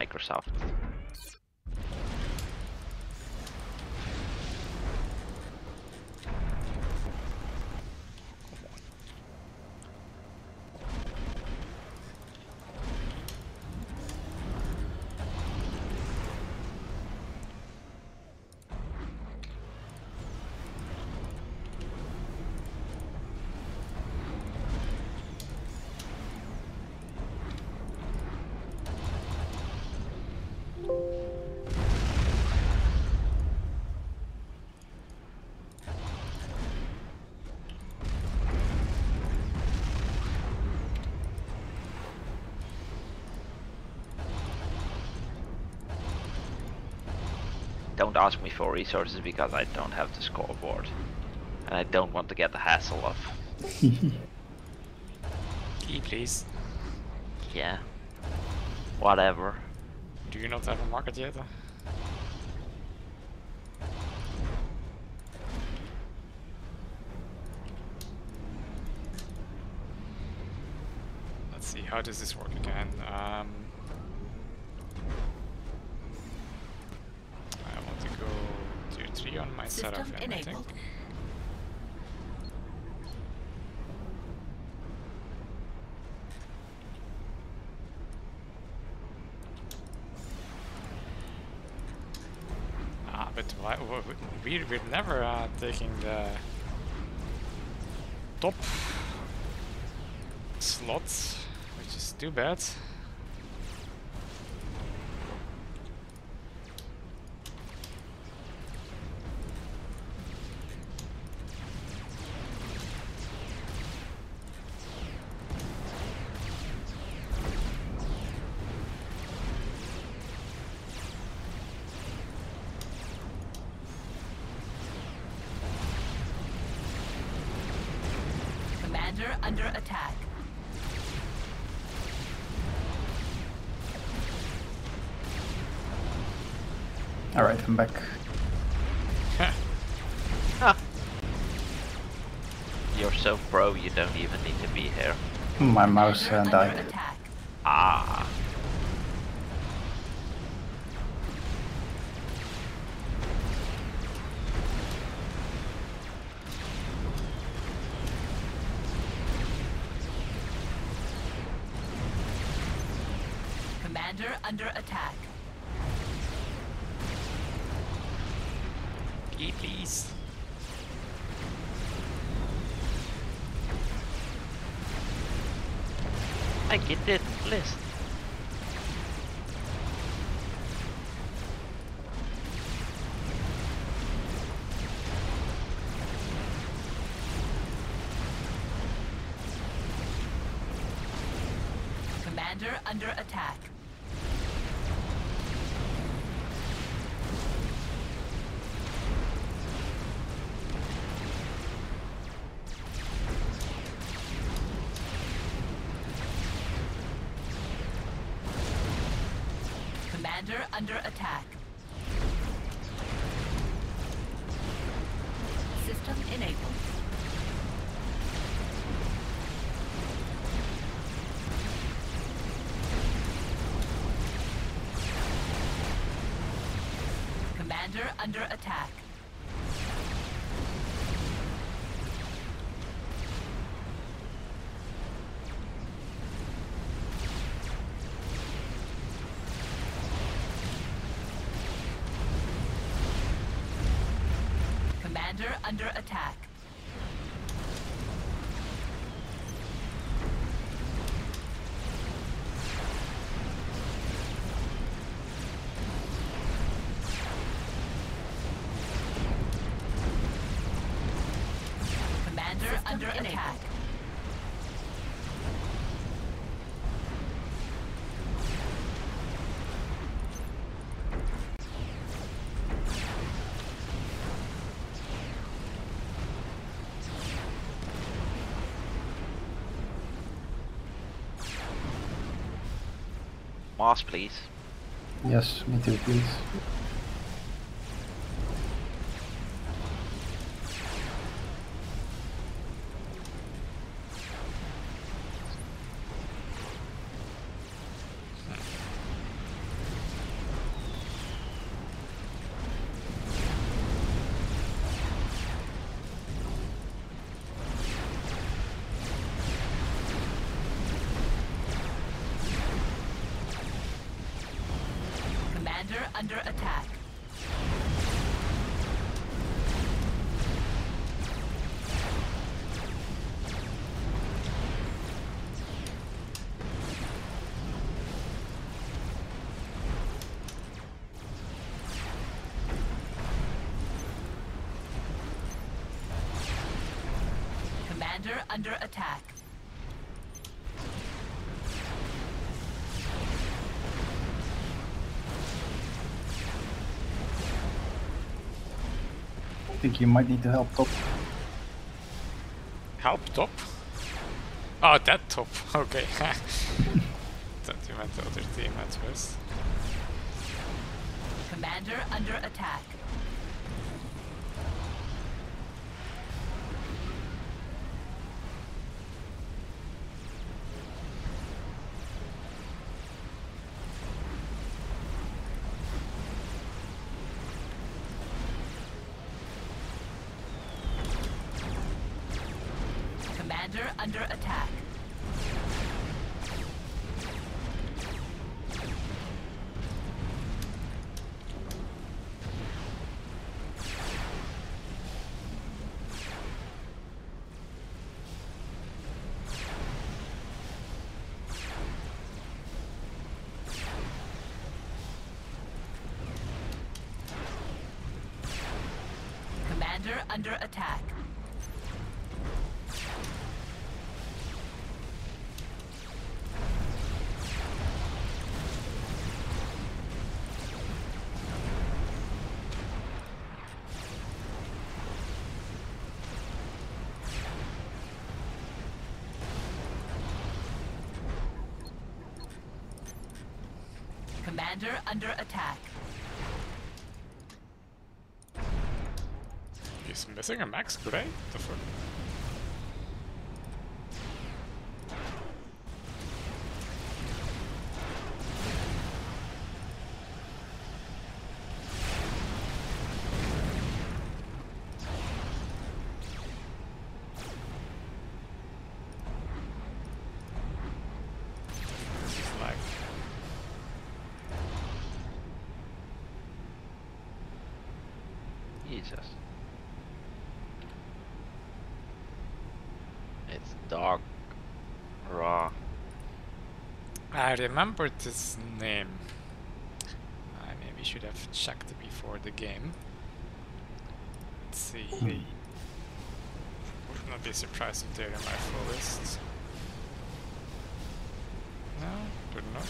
Microsoft. Don't ask me for resources because I don't have the scoreboard. And I don't want to get the hassle of. Key, please. Yeah. Whatever. Do you not have a market yet? Let's see, how does this work again? On my setup, I think. Ah, but why, we're never taking the top slots, which is too bad. Under attack. All right, I'm back. Ah. You're so pro, you don't even need to be here. My mouse died. Ah. Under attack. Key, please. I get that list. Commander under attack. Under attack. System enabled. Commander under attack. Under attack. Commander under attack. Mars, please. Yes, me too, please. under attack. Commander under attack. I think you might need to help top. Help top? Oh, that top. Okay. Thought you meant the other team at first. Commander under attack. Under attack. Commander under attack. Commander under attack. He's missing a max grenade? The fuck? It's dark. Raw. I remember this name. I maybe should have checked before the game. Let's see. Would not be surprised if they're in my full list. No, they're not.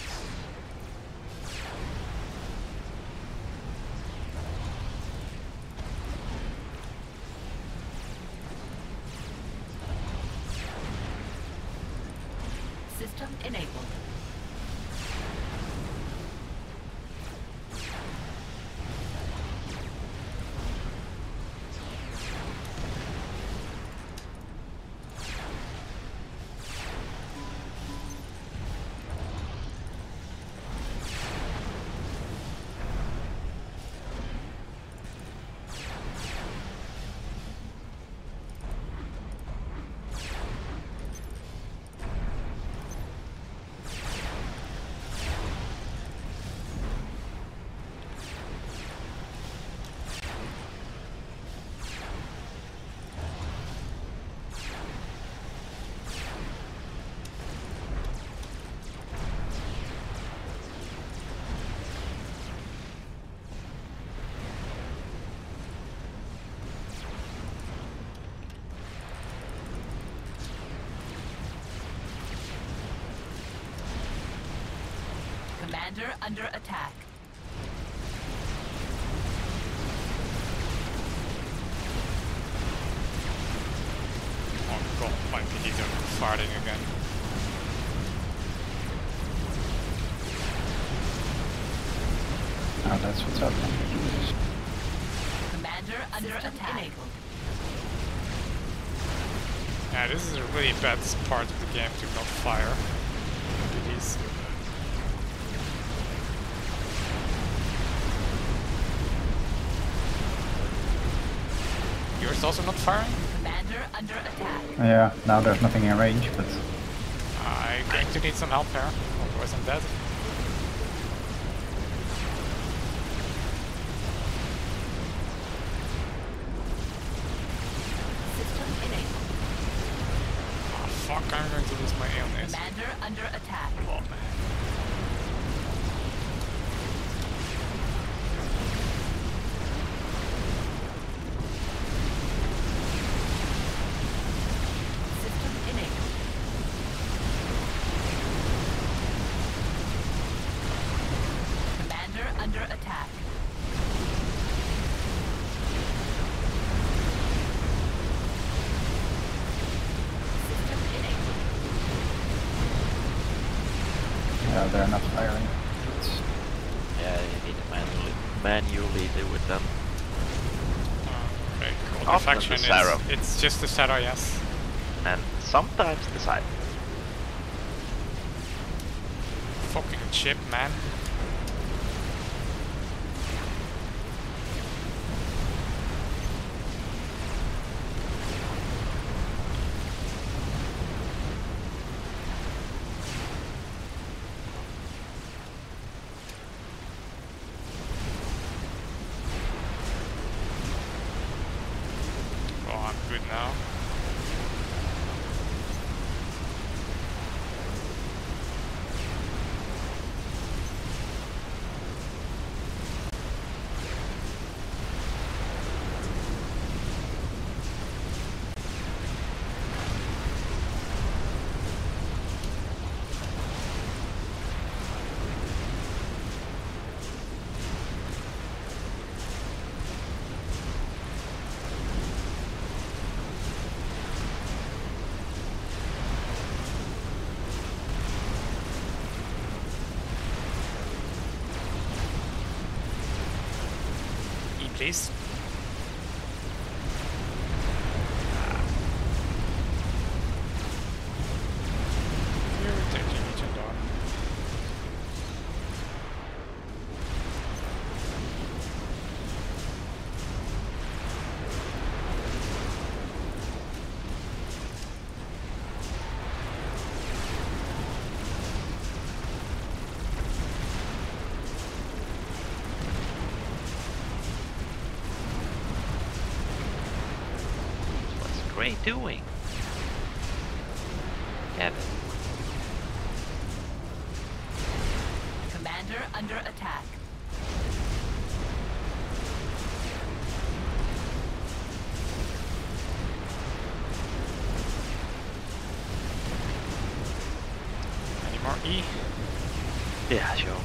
System enabled. Commander under attack. Oh god, my PDs are farting again. Oh, that's what's happening. Commander under attack. Yeah, this is a really bad part of the game to not fire PDs. It's also not firing? Commander under attack. Yeah, now there's nothing in range, but... I'm going to need some help here, otherwise I'm dead. on this. Commander under attack. Come on, man. System enabled. Commander under attack. They're not firing. Yeah, you need to manually do it then. Okay, cool. The faction is... it's just the Seraphim, yes. And sometimes the side. Fucking chip, man. Please. You're taking each other on. What are you doing? Kevin. Commander under attack. Any more E? Yeah, sure.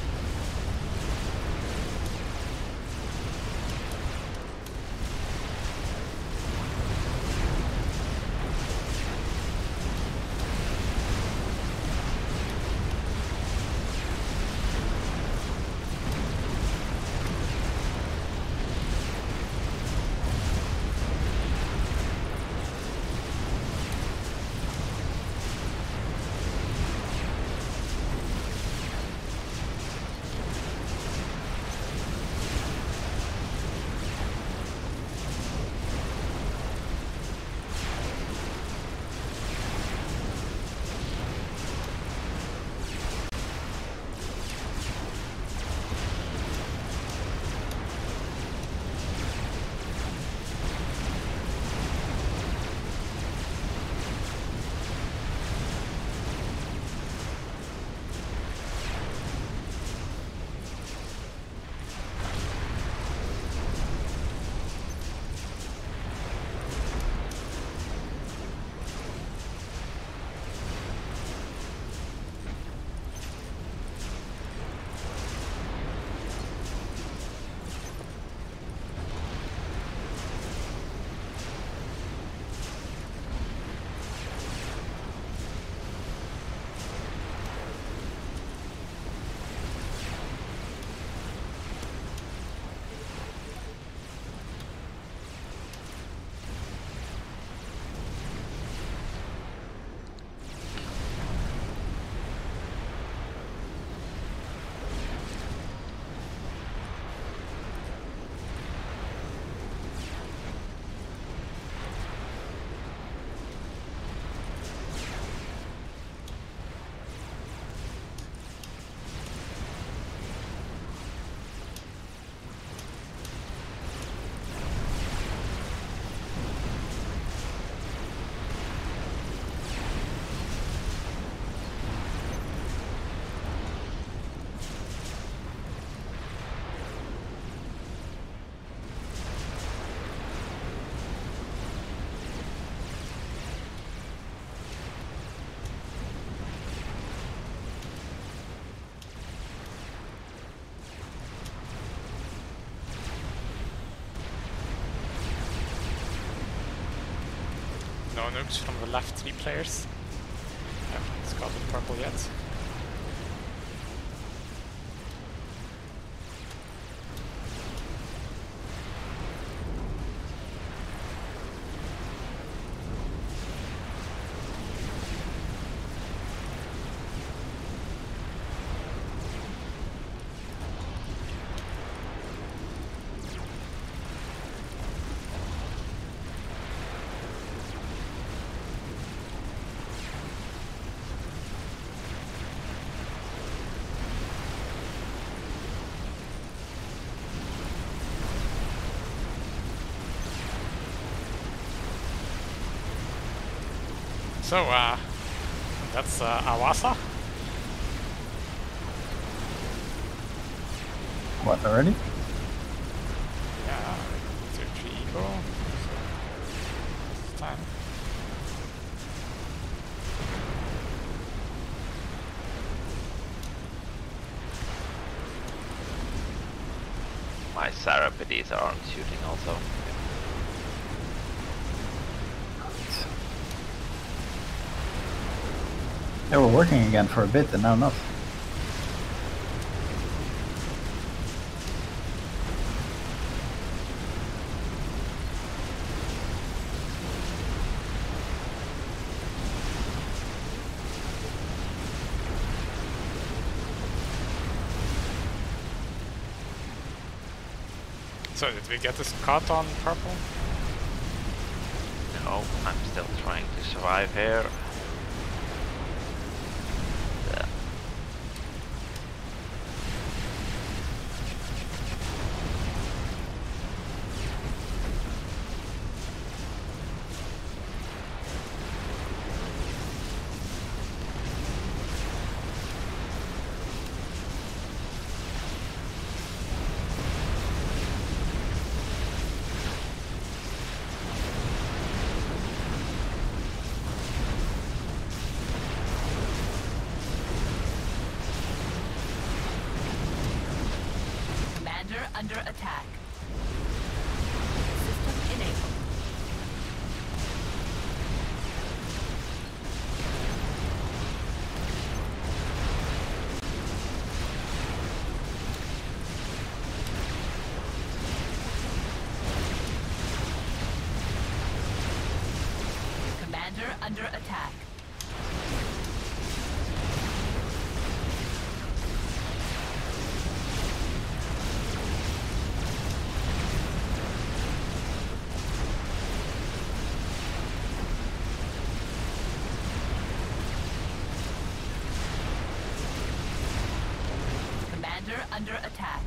no nukes from the left 3 players. I haven't scouted purple yet. So, that's Ahwassa. What, already? Yeah, 2-3 eco. So, it's time. My Seraphides are armed shooting also. They were working again for a bit and now not. So did we get this cut on purple? No, I'm still trying to survive here. Under attack. System enabled. Commander under attack. Under attack.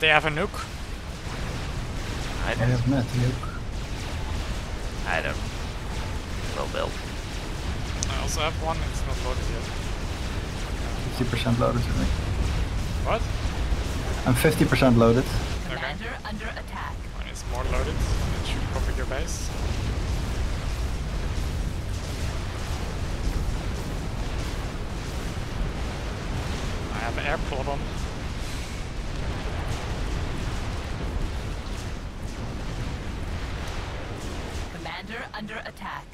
They have a nuke. I have not nuke. I don't. Well built. I also have one. It's not loaded yet. 50% loaded with me. What? I'm 50% loaded. Okay. Commander under attack. When it's more loaded, it should cover your base. I have an air problem. Under attack.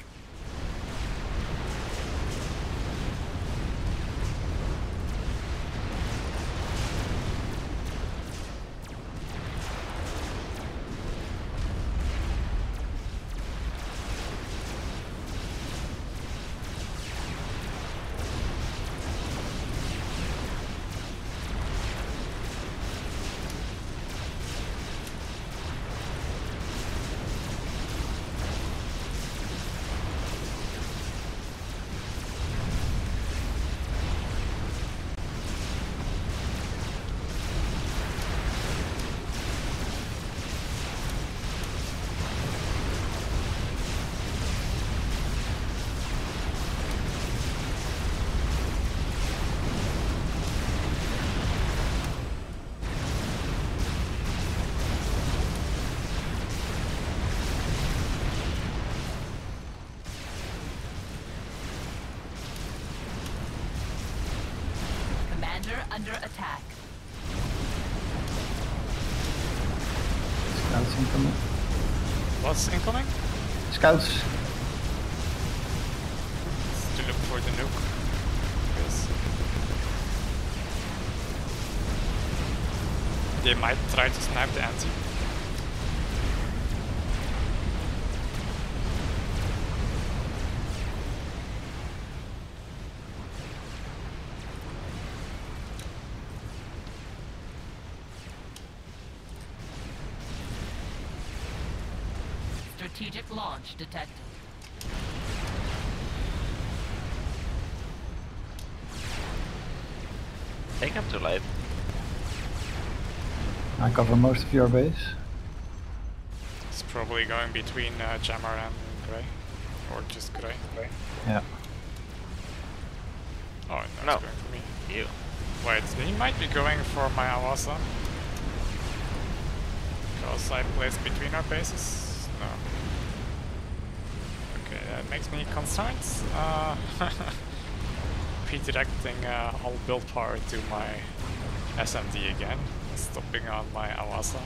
What's incoming? Scouts. It's to look for the nuke. Yes. They might try to snipe the anti. Strategic launch detected. Take him to life. I cover most of your base. It's probably going between Jammer and Grey. Or just Grey. Yeah. Oh, no, no. It's going for me. You. Wait, he might be going for my Ahwassa. Because I placed between our bases? No. Okay, that makes me concerned. Redirecting all build power to my SMD again. Stopping on my Ahwassa.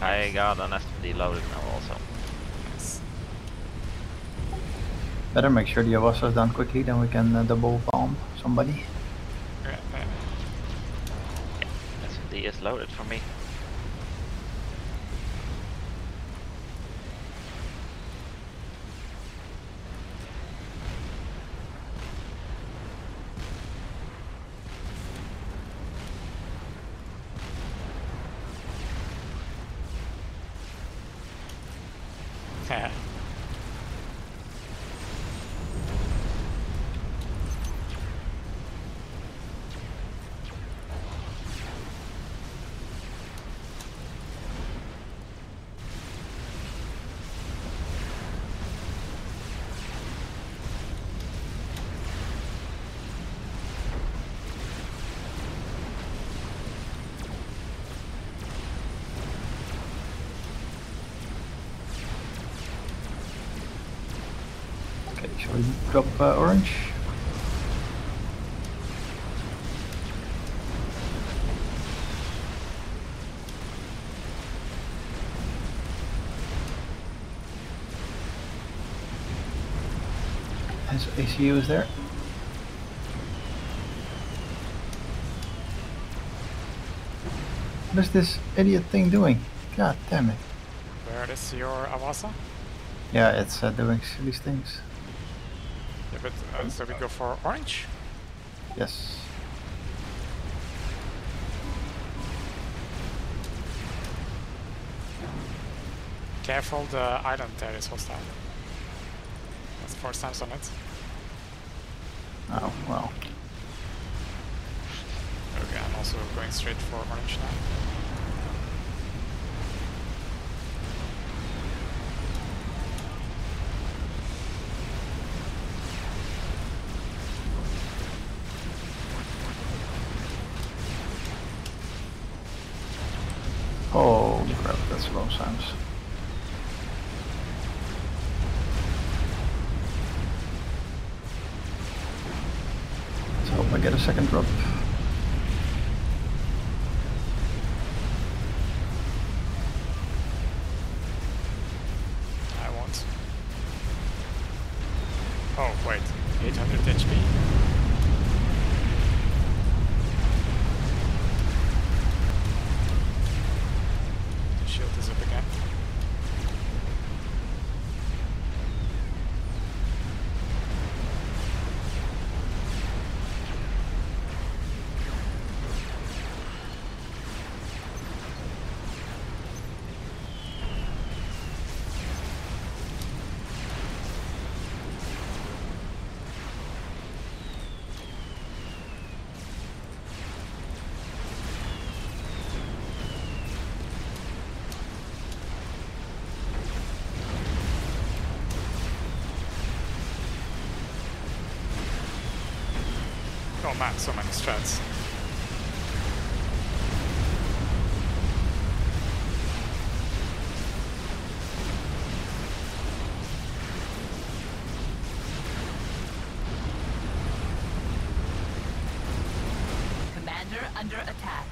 I got an SMD loaded now also. Nice. Better make sure the Ahwassa is done quickly, then we can double bomb somebody. Yeah, SMD is loaded for me. Shall we drop orange? His ACU is there. What is this idiot thing doing? God damn it. Where is your Ahwassa? Yeah, it's doing silly things. But, so we go for orange? Yes. Careful, the island there is hostile. That's 4 times on it. Oh, well. Okay, I'm also going straight for orange now. Get a second drop. I want. Oh wait, 800 HP. The shield is up again. Oh man, so many strats. Commander under attack.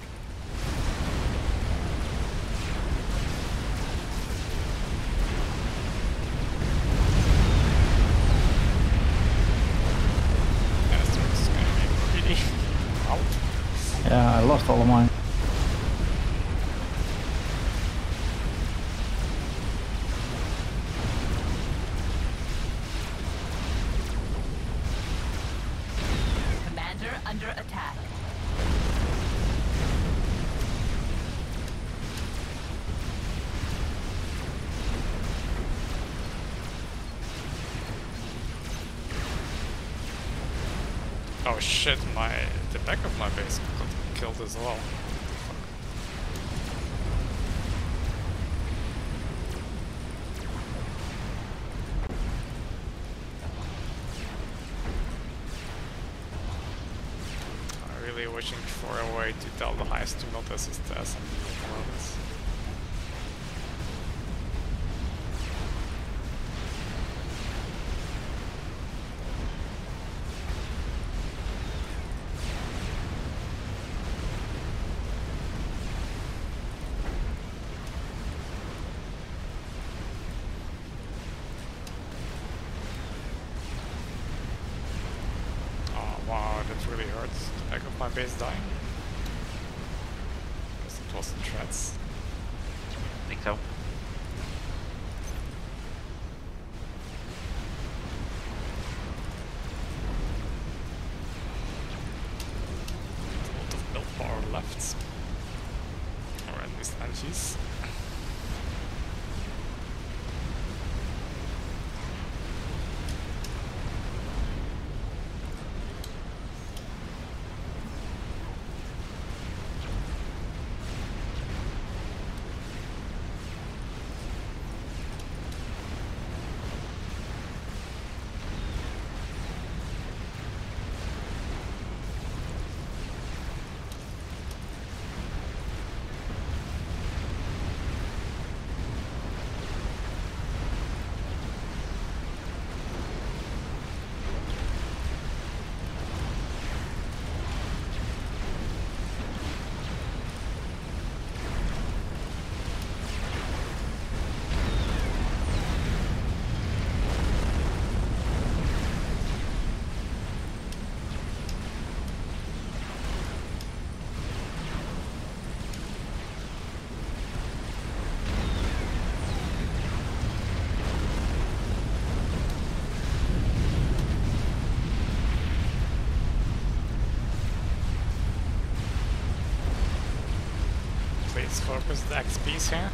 lost all of mine. Commander under attack. Oh shit, the back of my base got killed as well. I'm really wishing for a way to tell the highest to not assist the SMD worlds. Base dying? I guess it wasn't threats. I think so. A lot of build power left. Or at least energies. Focus the XP's here.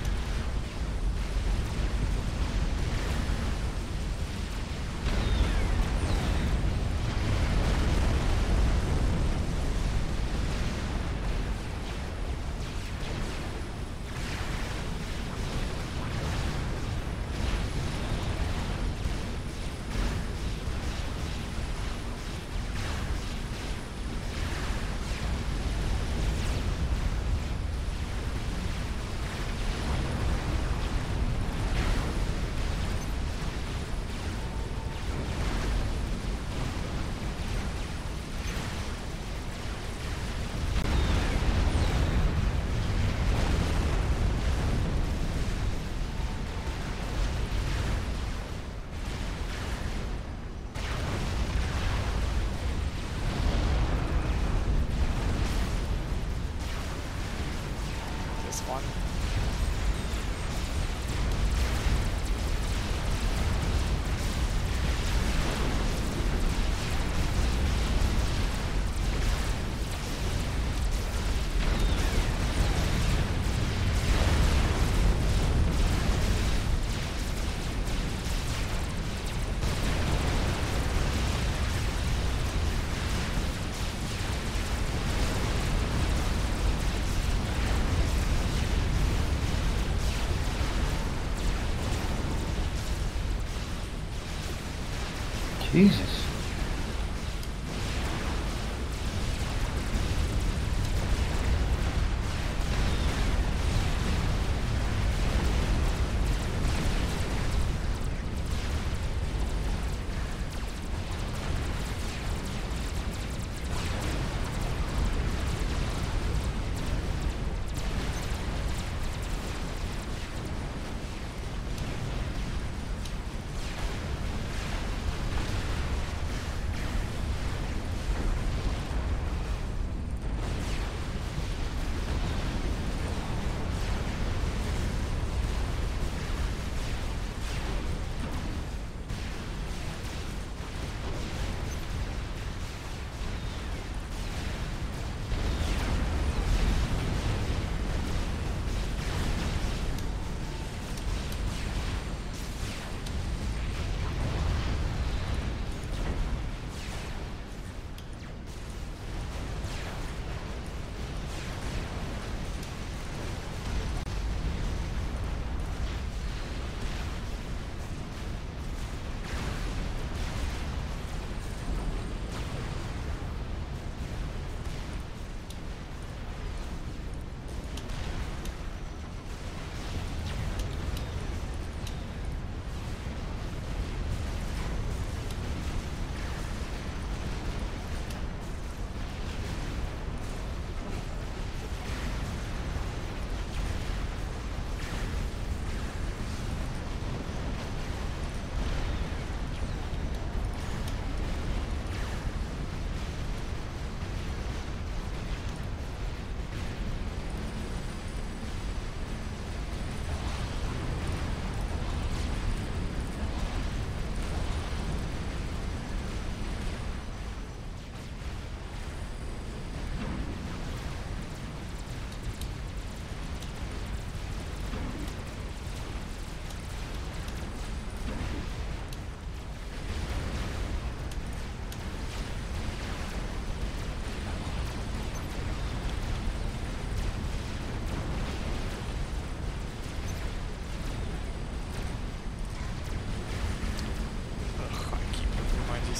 Jesus.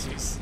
axis.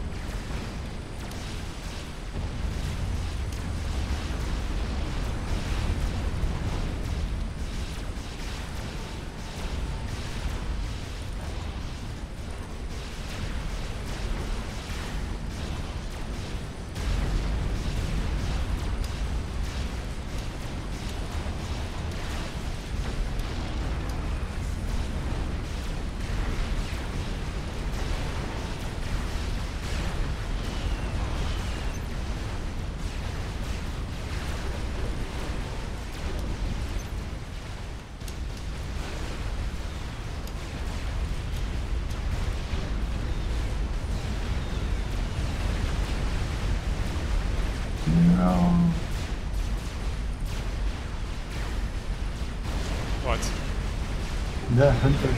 The hunter.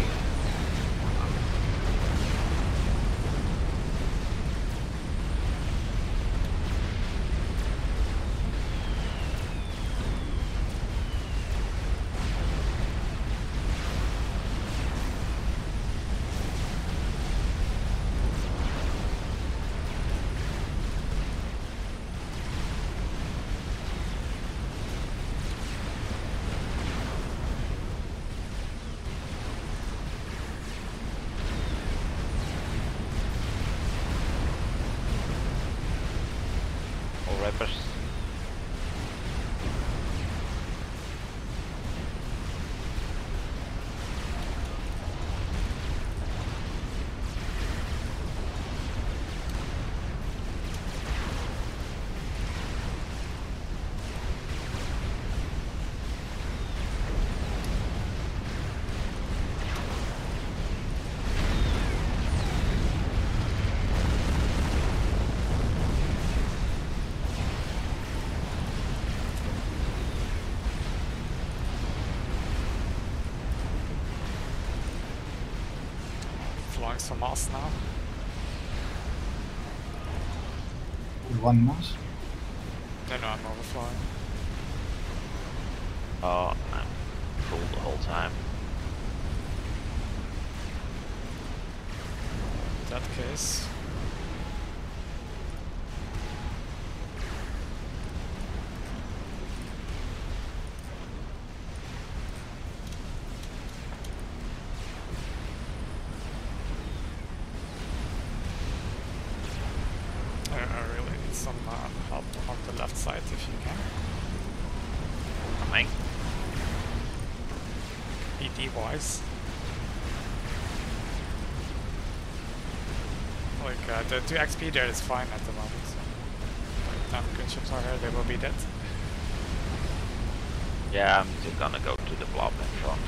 From us now. 1 month? No, I'm overflying. Oh, I'm full the whole time. In that case. The 2 XP there is fine at the moment, so now the gunships are here, they will be dead. Yeah, I'm just gonna go to the blob and front.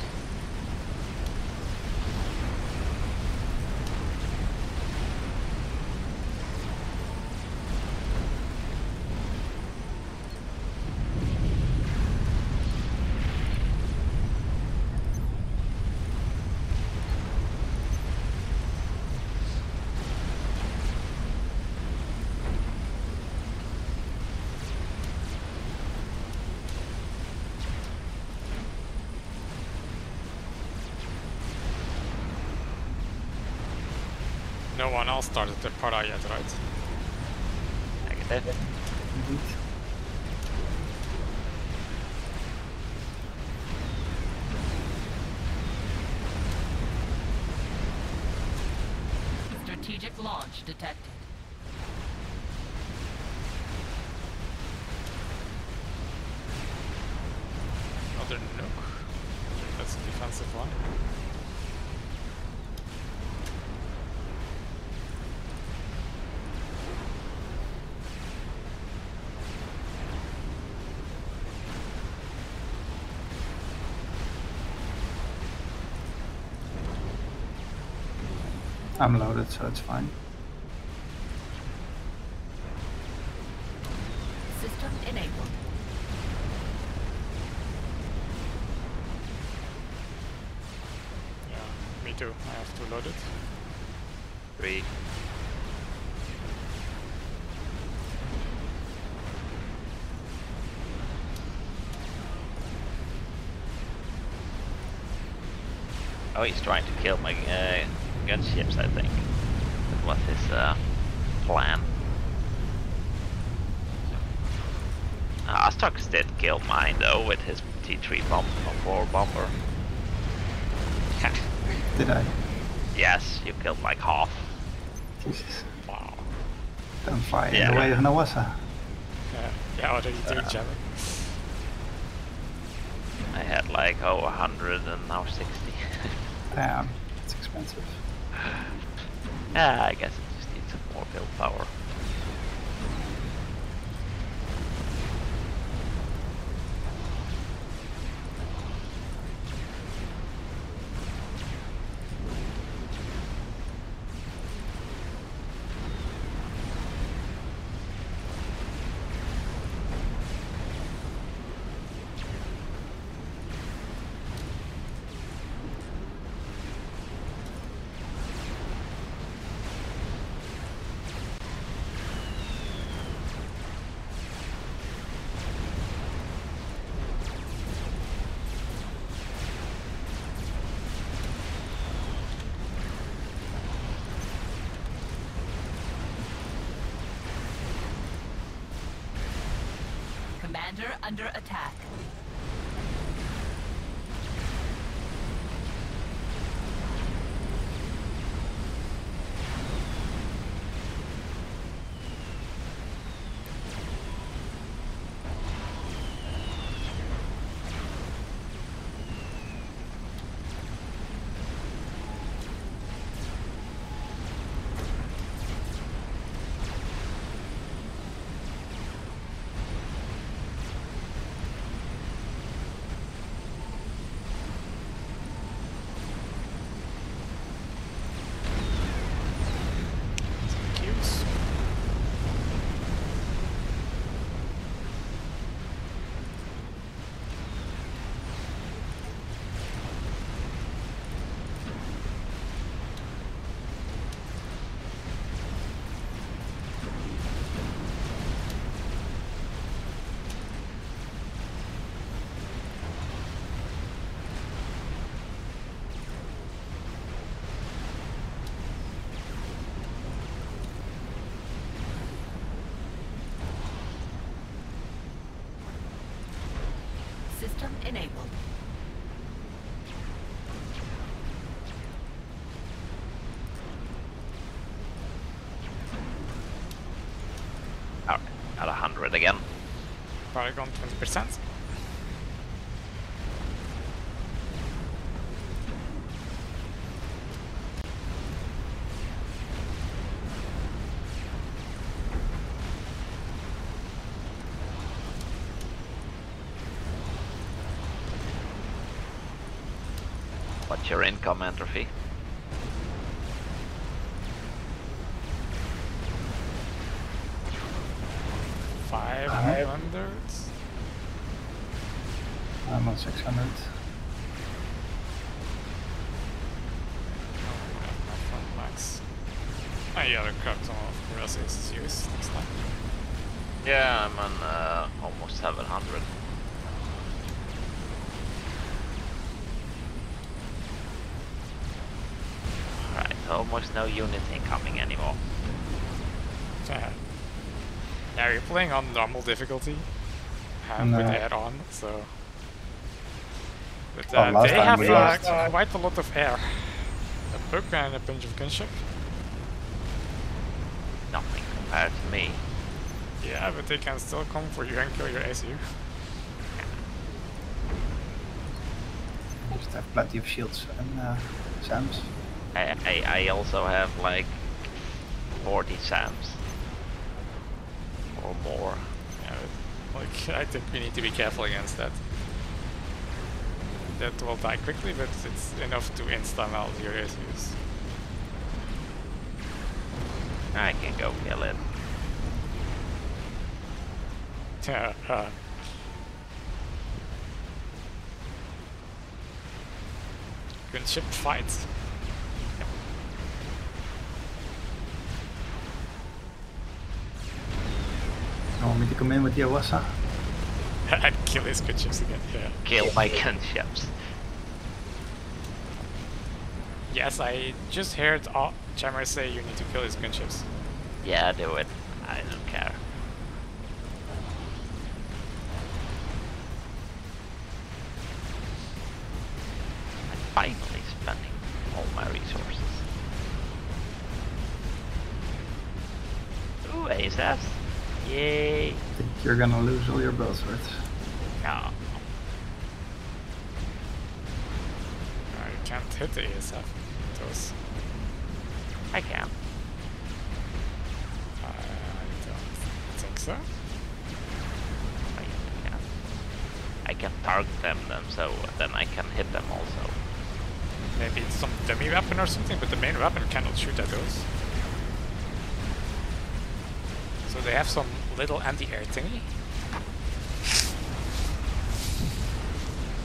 No one else started the para yet, right? I get that. Mm-hmm. Strategic launch detected. Another nuke. That's a defensive one. I'm loaded, so it's fine. System enabled. Yeah, me too. I have to load it. 3. Oh, he's trying to kill my gunships, I think. That was his plan. Astrox did kill mine though with his T3 bomb or 4 bomber. Did I? Yes, you killed like half. Jesus. Wow. Don't fight in the way of an Ahwassa. Yeah, what are you doing, Jammer? I had like 100 and now 60. Damn, it's expensive. Yeah, I guess it just needs some more build power. Commander under attack. System enabled. Alright, at 100 again. Paragon 20%. What's your income entropy? $500. I'm on 600. Max. I got a crap ton of resources used next time. Yeah, I'm on almost 700. Almost no unit incoming anymore. Yeah. Yeah, we're playing on normal difficulty. With air on, so. But they have quite a lot of air. A book and a bunch of gunship. Nothing compared to me. Yeah, but they can still come for you and kill your ACU. I just have plenty of shields and SAMs. I also have like 40 SAMs or more. Yeah, like I think we need to be careful against that. That will die quickly, but it's enough to insta-melt your issues. I can go kill it. Gunship fights. Want me to come in with the Ahwassa? I'd kill his gunships again, yeah. Kill my gunships. Yes, I just heard Jammer say you need to kill his gunships. Yeah, do it. I don't care. I'm finally spending all my resources. Ooh, ASF. Yay. I think you're gonna lose all your buzzwords. No. No, you can't hit the ESF. Those. I can. I don't think so. I can target them then, so then I can hit them also. Maybe it's some dummy weapon or something, but the main weapon cannot shoot at those. So they have some little anti-air thingy.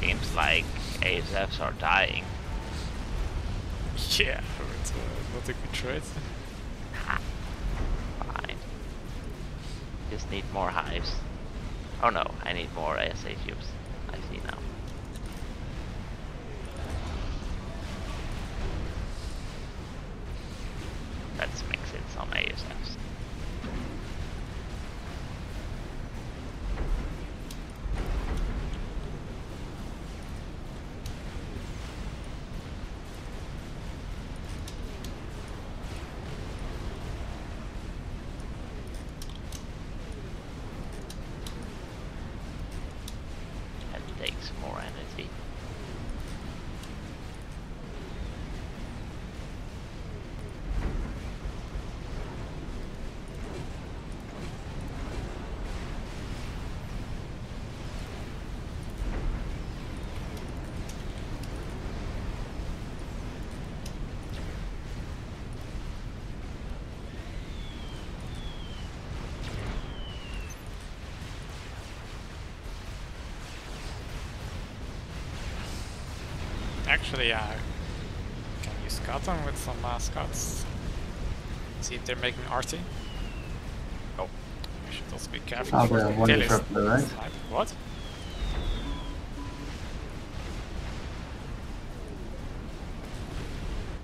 Seems like ASFs are dying. Yeah, it's not a good trade. Fine. Just need more hives. Oh no, I need more ACUs. I see now. Let's mix in some ASFs. Actually, can you scout them with some scouts? See if they're making RT. Oh, we should also be careful. Oh, they're one trap, right? What?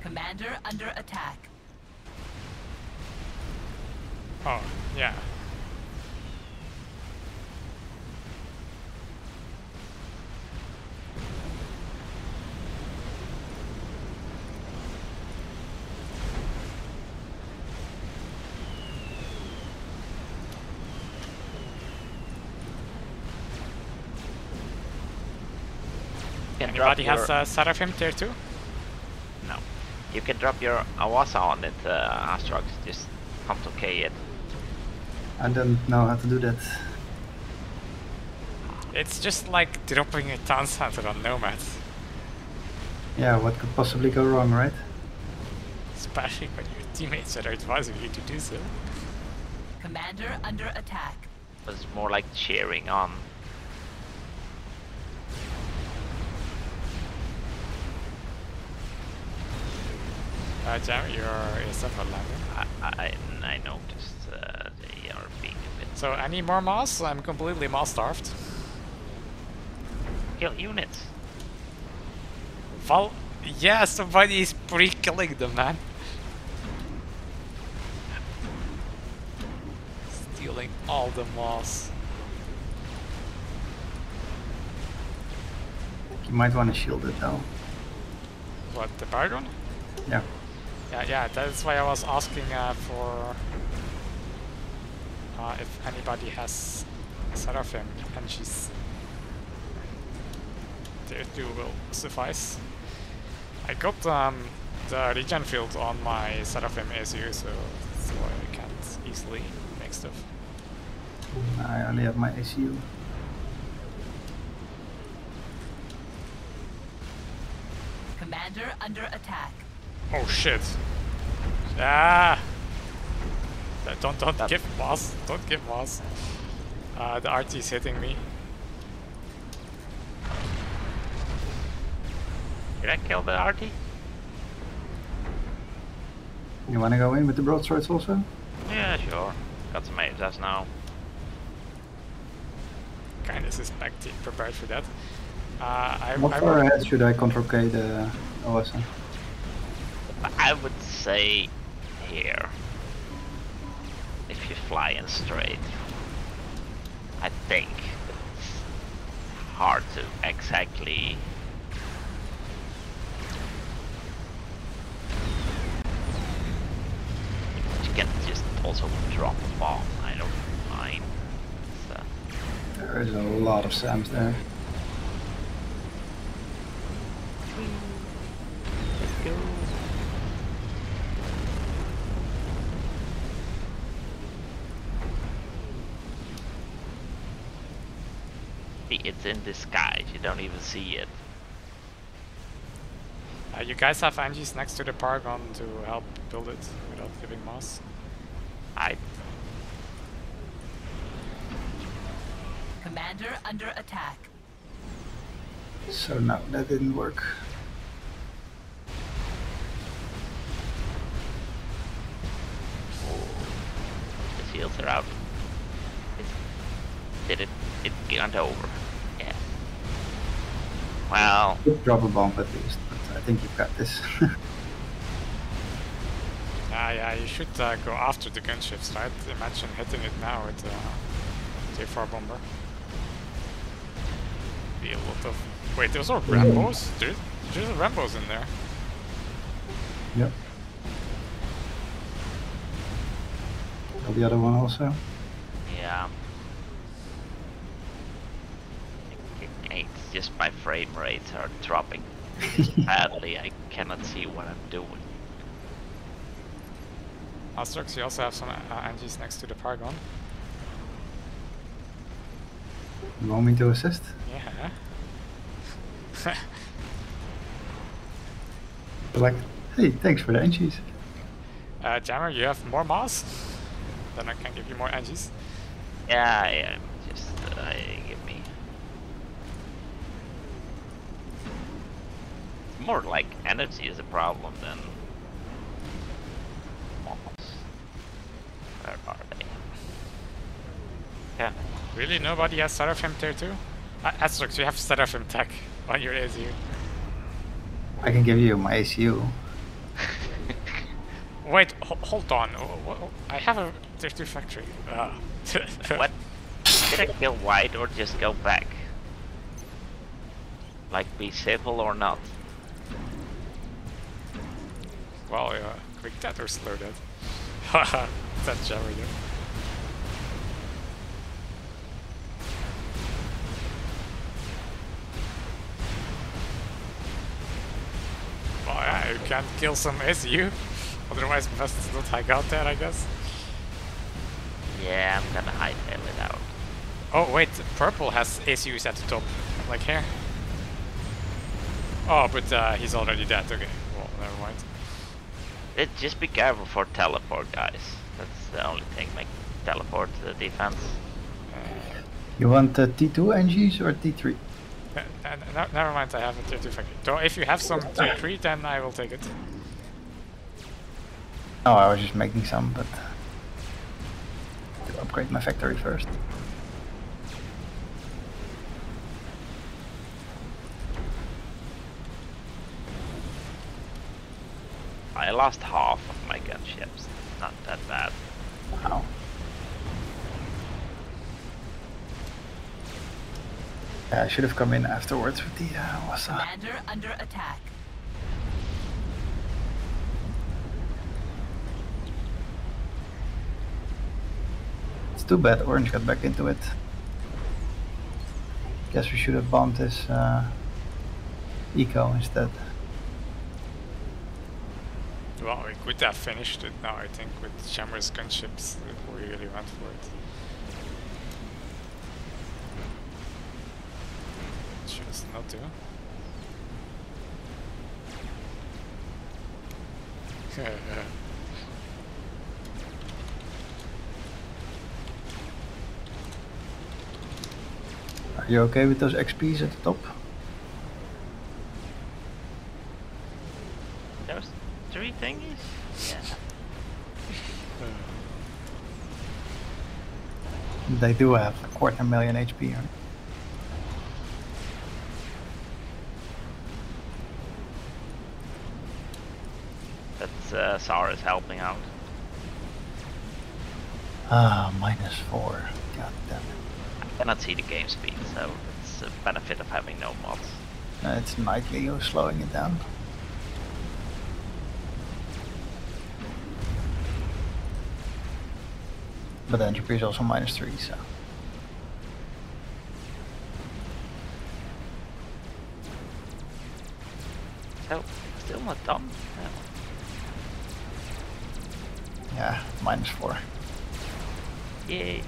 Commander under attack. Oh, yeah. Anybody has Seraphim tier 2? No. You can drop your Ahwassa on it, Astrox. Just complicate it. I don't know how to do that. It's just like dropping a town center on nomads. Yeah, what could possibly go wrong, right? Especially when your teammates are advising you to do so. Commander under attack. It's more like cheering on. Jammer, your ESF are landing. I noticed they are being a bit... So I need more moss? I'm completely moss-starved. Kill units. Val... Yeah, somebody is pre-killing them, man. Stealing all the moss. You might want to shield it, though. What, the Paragon? Yeah. Yeah, that's why I was asking for if anybody has Seraphim, and she's tier 2 will suffice. I got the regen field on my Seraphim ACU, so that's why I can't easily make stuff. I only have my ACU. Commander under attack. Oh shit! Ah! Don't give boss! Don't give boss! The RT is hitting me. Did I kill the RT? You wanna go in with the broadswords also? Yeah, sure. Got some ASFs now. Kinda suspect you prepared for that. What far ahead should I control-K the Ahwassa? I would say here. flying straight. I think it's hard to exactly. But you can just also drop the bomb. I don't mind. So. There is a lot of SAMs there. Let's go. It's in the sky, you don't even see it. You guys have MGs next to the Paragon to help build it without giving mass? Commander under attack. So no, that didn't work. The shields are out. It got over. Yeah. Well. Drop a bomb at least, but I think you've got this. Yeah, you should go after the gunships, right? Imagine hitting it now with a J4 bomber. Be a lot of. Wait, those are Rambos? There's Rambos in there. Yep. Or the other one also? Yeah. Just my frame rates are dropping. Sadly, I cannot see what I'm doing. Astrox, you also have some MGs next to the Paragon. You want me to assist? Yeah. Like, hey, thanks for the MGs. Jammer, you have more mass? Then I can give you more MGs. Yeah, just... more like energy is a problem than bombs. Where are they? Yeah. Really, nobody has Seraphim tier 2? Astrox, you have Seraphim tech on your ACU. I can give you my ACU. Wait, hold on. I have a tier 2 factory. What? Should I go wide or just go back? Like, be civil or not? Well, yeah, quick dead or slow dead. Haha, that's Jammer there. Well, yeah, you can't kill some SU. Otherwise, best to not hang out there, I guess. Yeah, I'm gonna hightail it out. Oh, wait, purple has SUs at the top, like here. Oh, but he's already dead, okay. Well, never mind. Just be careful for teleport, guys. That's the only thing, make teleport to the defense. You want T2 NGs or T3? No, never mind, I have a tier 2 factory. So if you have some tier 3, then I will take it. Oh, I was just making some, but... I have to upgrade my factory first. I lost half of my gunships, not that bad. Wow. Yeah, I should have come in afterwards with the Ahwassa. Commander under attack. It's too bad Orange got back into it. Guess we should have bombed his eco instead. Well, we could have finished it now, I think, with Jammer's gunships, if we really went for it. Just not to. Are you okay with those XPs at the top? Three thingies? Yeah. They do have 250,000 HP on it. That's Sara's helping out. -4. God damn it. Cannot see the game speed, so it's a benefit of having no mods. It's nightly you're slowing it down. But the entropy is also -3, so. So, still not done. No. Yeah, -4. Yay.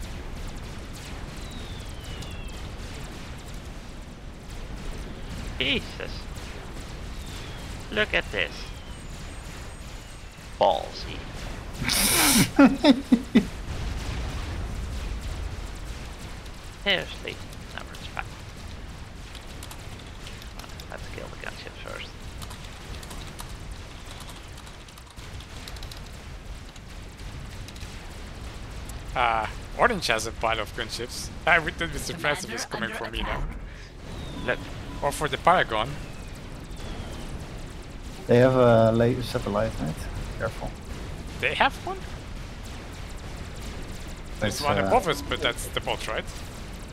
Jesus. Look at this. Ballsy. Seriously, never expect. Let's kill the gunship first. Orange has a pile of gunships. I wouldn't be surprised if it's coming from me now. Or for the Paragon. They have a laser satellite, right? Careful. They have one? There's one above us, but that's the bot, right?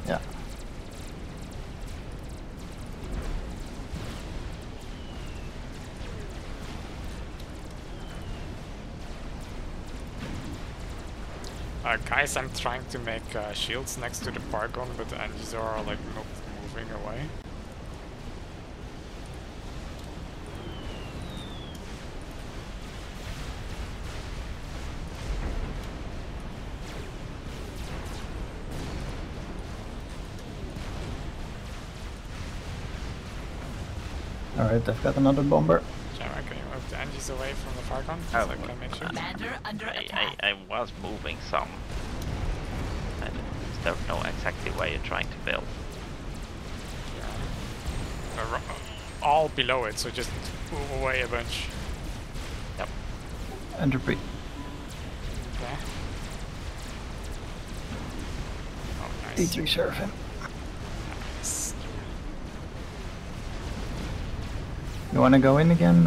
Yeah. Guys, I'm trying to make shields next to the Paragon, but the engines are like not moving away. Alright, I've got another bomber. Jammer, can you move the engines away from the Paragon? Oh, so I can make sure. I was moving some. I don't know exactly where you're trying to build. Yeah. All below it, so just move away a bunch. Yep. Entropy. Yeah. Oh, nice. T3 Seraphim. You want to go in again?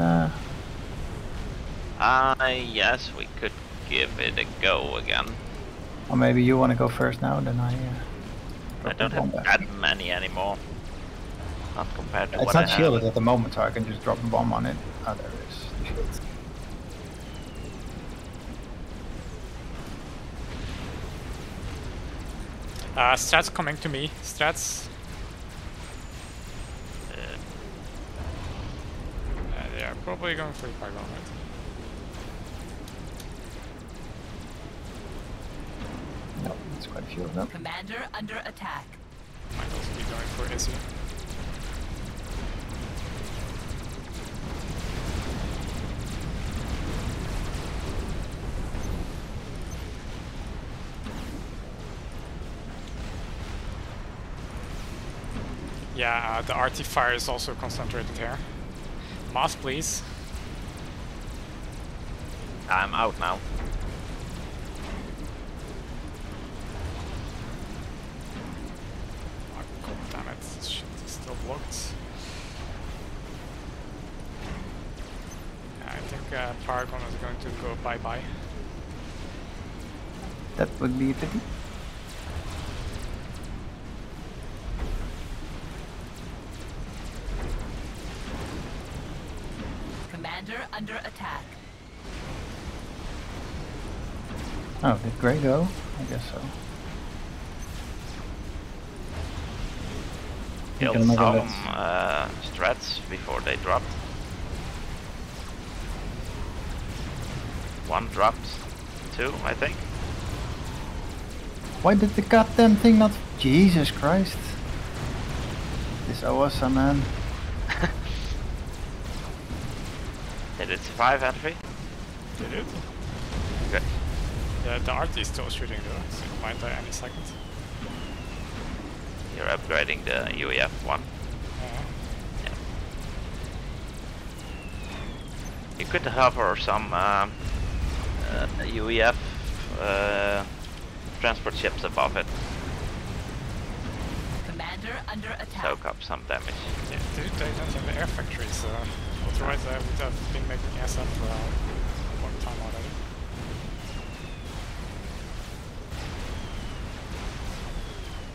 Yes, we could give it a go again. Or maybe you want to go first now, then I don't have that many anymore. Not compared to what I have. It's not shielded at the moment, so I can just drop a bomb on it. Oh, there it is. Shields. Strats coming to me. Strats. Probably going for the Paragon, right? No, it's quite a few of them. Commander under attack. Might also be going for ACU. Yeah, the RT fire is also concentrated here. Moth, please. I'm out now. Oh, god damn it, this shit is still blocked. Yeah, I think Paragon is going to go bye bye. That would be a pity. Under attack. Oh, did Grey go? I guess so. Killed some strats before they dropped. One dropped, two, I think. Why did the goddamn thing not? Jesus Christ! This Ahwassa, man. Did it survive, entry? Did it? Okay. Yeah, the RT is still shooting though, so it might die any second. You're upgrading the UEF one. Yeah. You could hover some UEF transport ships above it. Commander under attack. Soak up some damage. Yeah, they don't have air factories. Right, I would have been making SF for a long time already.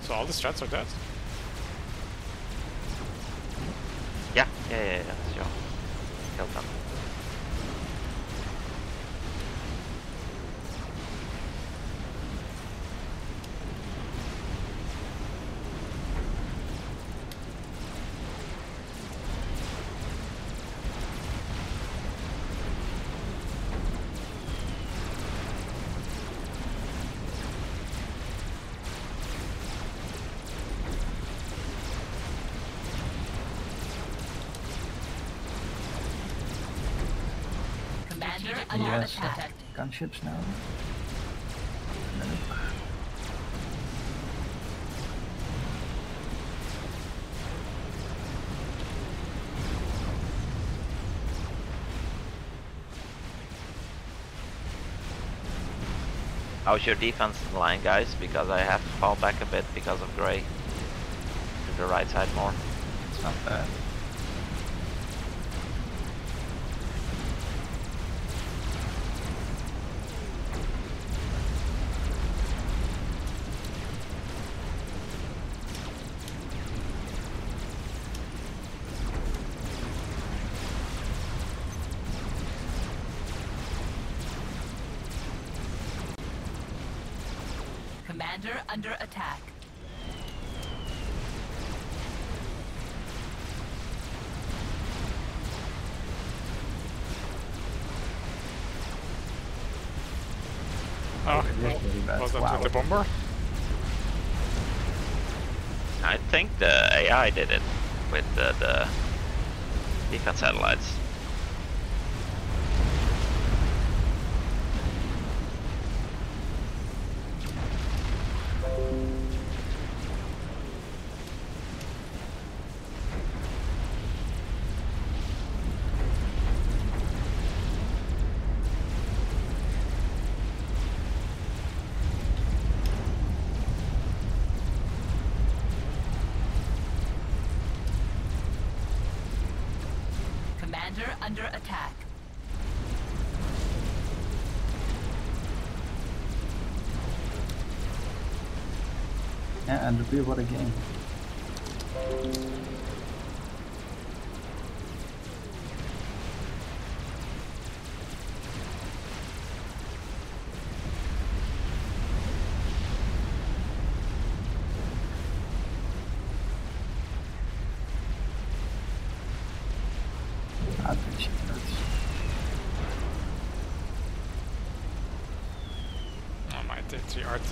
So all the strats are dead? Yeah, sure. Killed them. Yes, gunships now. How's your defense line, guys? Because I have to fall back a bit because of Grey. To the right side more. It's not bad. Under attack. Oh, was that wow. The bomber? I think the AI did it with the defense satellites. Under attack. Yeah, and review what a game.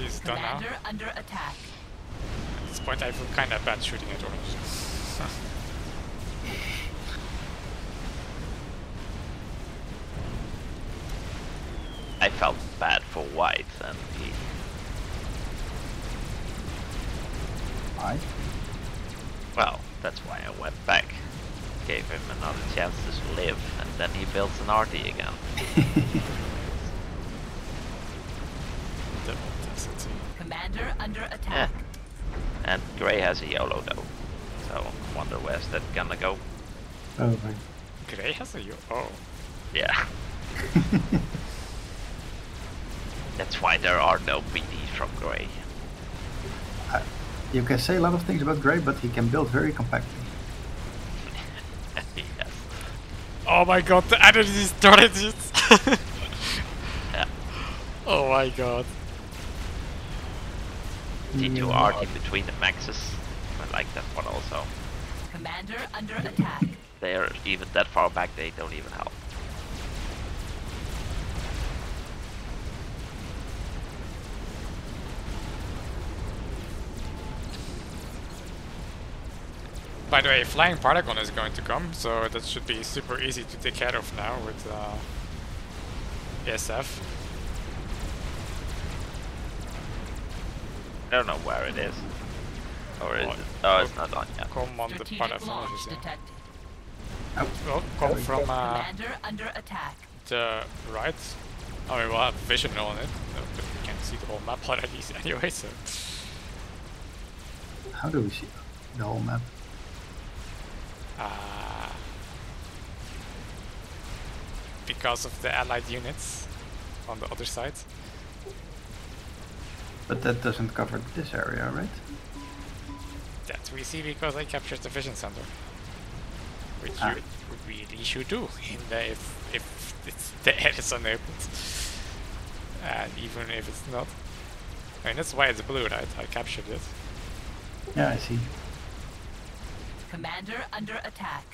Is done now. Under attack. At this point I feel kind of bad shooting at orange. I felt bad for white and he... Why? Well, that's why I went back. Gave him another chance to live and then he builds an RD again. Under attack. Yeah. And Grey has a YOLO though, so I wonder where's that gonna go. Oh, right. Grey has a YOLO? Oh. Yeah. That's why there are no BDs from Grey. You can say a lot of things about Grey, but he can build very compactly. Yes. Oh my god, the energy storage. Yeah. Oh my god. T2 RD between the maxes. I like that one also. Commander under attack. They are even that far back, they don't even help. By the way, flying Paragon is going to come, so that should be super easy to take care of now with ESF. I don't know where it is. Or is it? Oh, it's not on yet. Come on the platform. Well, come from the right. I mean, we'll have vision on it, but we can't see the whole map already anyway, so... How do we see the whole map? Because of the allied units on the other side. But that doesn't cover this area, right? Yes, we see because I captured the vision center. Which you really should do in the, if it's the Edison opens. And even if it's not. I mean, that's why it's blue, right? I captured it. Yeah, I see. Commander under attack.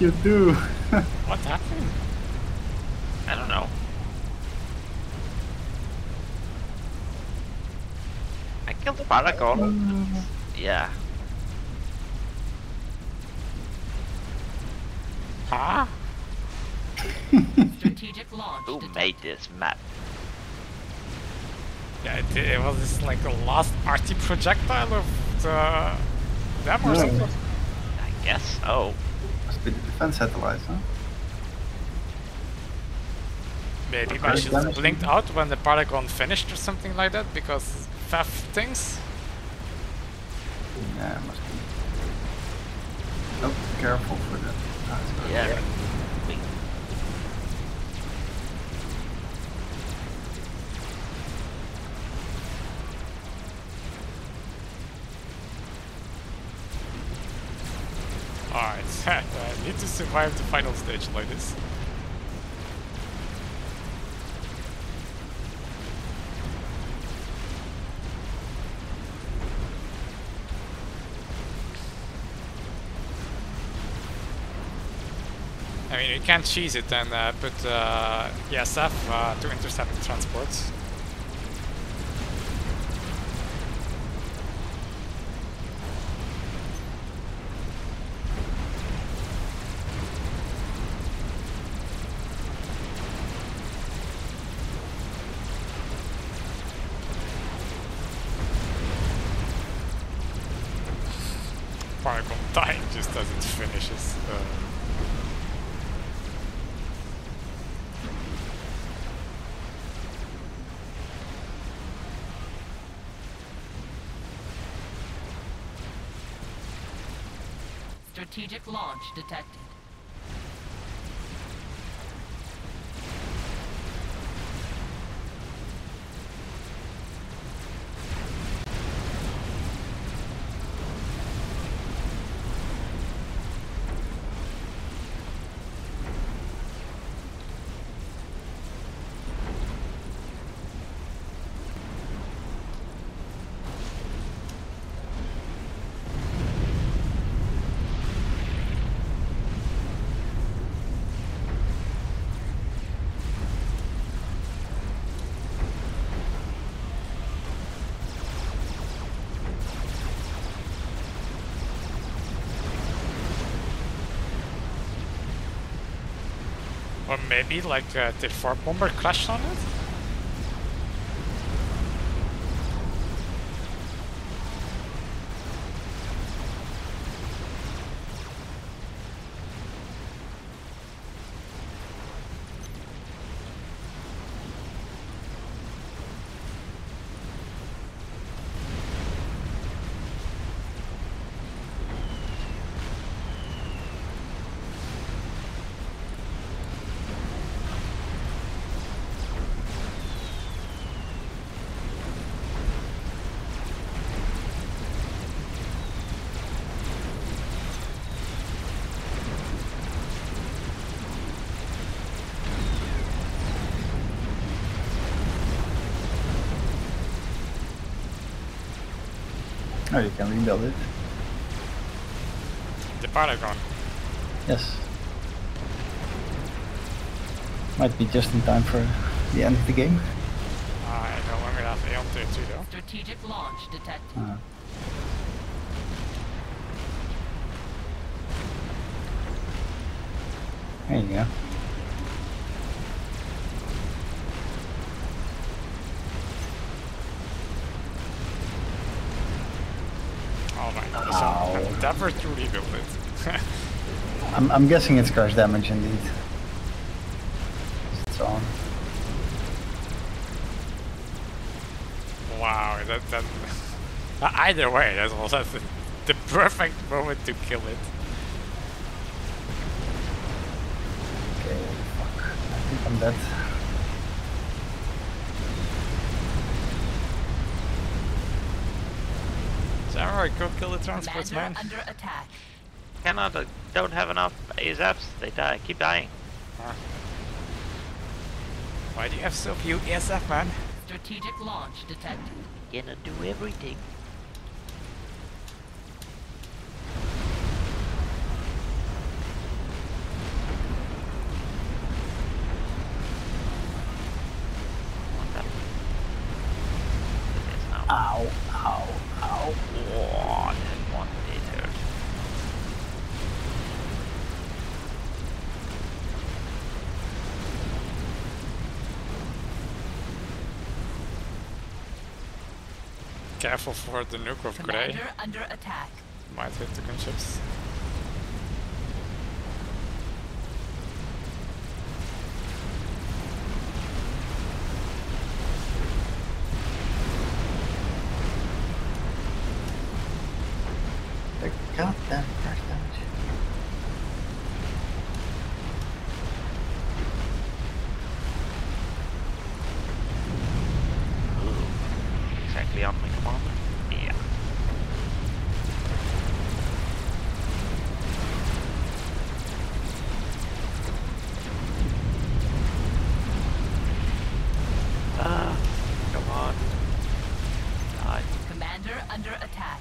You do. What happened? I don't know. I killed the Paragon. Yeah. Huh? Strategic launch. Who made this map? Yeah, it was this like a last RT projectile of the Jammer or something. I guess. Oh. With the defense satellites, huh? Maybe I should have blinked out when the Paragon finished or something like that, because faff things. Yeah, it must be. Nope, careful for that. No, yeah. Yeah. Alright, I need to survive the final stage like this. I mean, you can't cheese it and put ESF to intercept transports. Strategic launch detected. Or maybe like the T4 bomber crashed on it? No, you can rebuild it. The Paragon. Yes. Might be just in time for the end of the game. I no longer have Aeon Tier 2 though. Strategic launch detected. There you go. Oh my god, so I'm never to rebuild it. I'm guessing it's crash damage indeed. It's on. Wow, that either way, that's the perfect moment to kill it. I'm dead. Jammer, go kill the transports, man. Under attack. Cannot, don't have enough ASFs. They die, keep dying. Why do you have so few ESF, man? Strategic launch detected. Gonna do everything. Careful for the nuke of Grey. Under attack. Might hit the gunships. They got that crash damage. Ooh. Exactly on me. Under attack.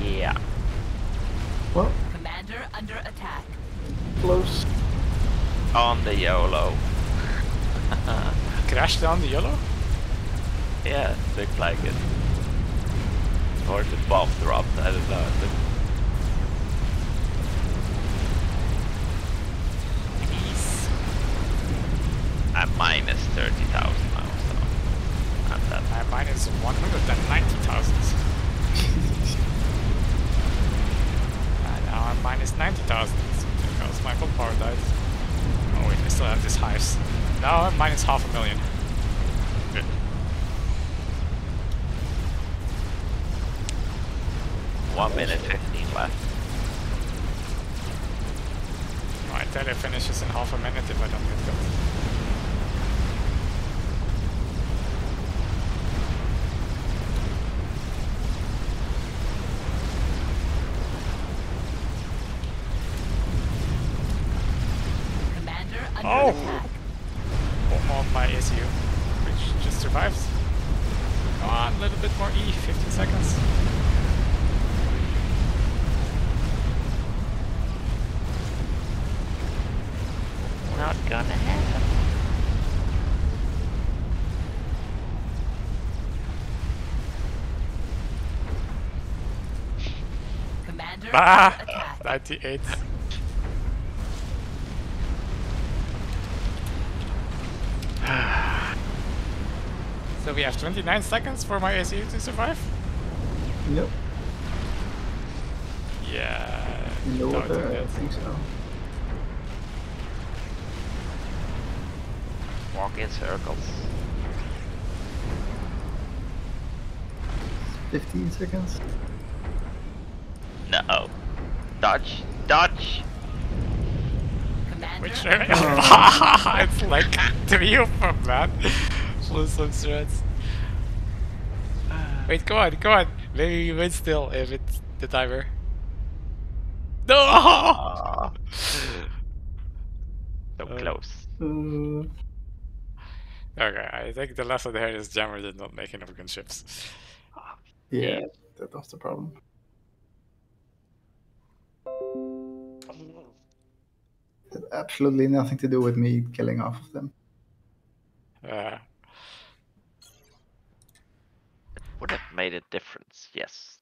Yeah. Well, Commander under attack. Close. On the YOLO. Crashed on the YOLO? Yeah, looked like it. Or the bomb dropped, I don't know. Peace. I'm minus 30,000 now, so I'm done. I'm minus 190,000. And now I'm minus 90,000 because my full power died. Oh wait, I still have these hives. Now I'm minus $500,000. Minute 15 left. My tele finishes in half a minute if I don't get killed. Commander under attack. Oh, on my ACU, which just survives. Come on, a little bit more E, 15 seconds. Not gonna happen. Commander, attack. 98. So we have 29 seconds for my ACU to survive? Nope. Yeah. No, I think so. walk in circles. 15 seconds. No. Dodge. Dodge. Commander. Which it's like to you from that. Lose some threats. Wait, come on, come on. Maybe you win still if it's the timer. No! So close. Okay, I think the lesson here is Jammer did not make enough gunships. Yeah, that was the problem. It had absolutely nothing to do with me killing half of them. Would have made a difference, yes.